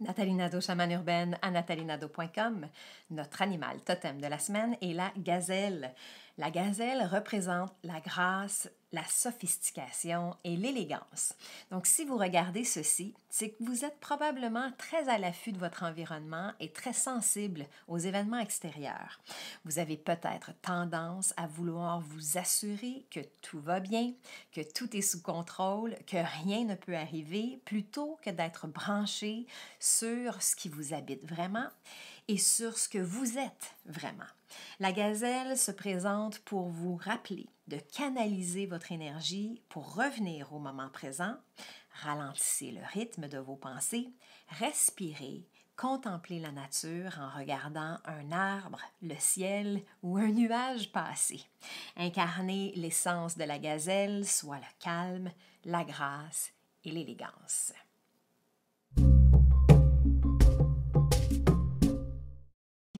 Nathalie Nadeau, chamane urbaine à nathalienadeau.com. Notre animal totem de la semaine est la gazelle. La gazelle représente la grâce, la sophistication et l'élégance. Donc, si vous regardez ceci, c'est que vous êtes probablement très à l'affût de votre environnement et très sensible aux événements extérieurs. Vous avez peut-être tendance à vouloir vous assurer que tout va bien, que tout est sous contrôle, que rien ne peut arriver, plutôt que d'être branché sur ce qui vous habite vraiment et sur ce que vous êtes vraiment. La gazelle se présente pour vous rappeler de canaliser votre énergie pour revenir au moment présent. Ralentissez le rythme de vos pensées, respirez, contemplez la nature en regardant un arbre, le ciel ou un nuage passer. Incarnez l'essence de la gazelle, soit le calme, la grâce et l'élégance.